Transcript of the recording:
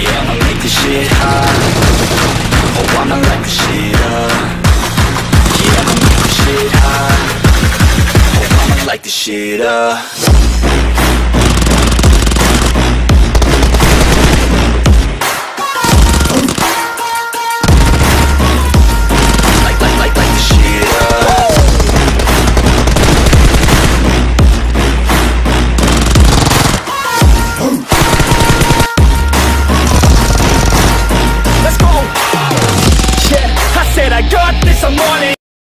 Yeah, I'ma make this shit hot. Oh, I'ma light this shit up. Yeah, I'ma make this shit hot. Oh, I'ma light this shit up. I got this, I'm on it.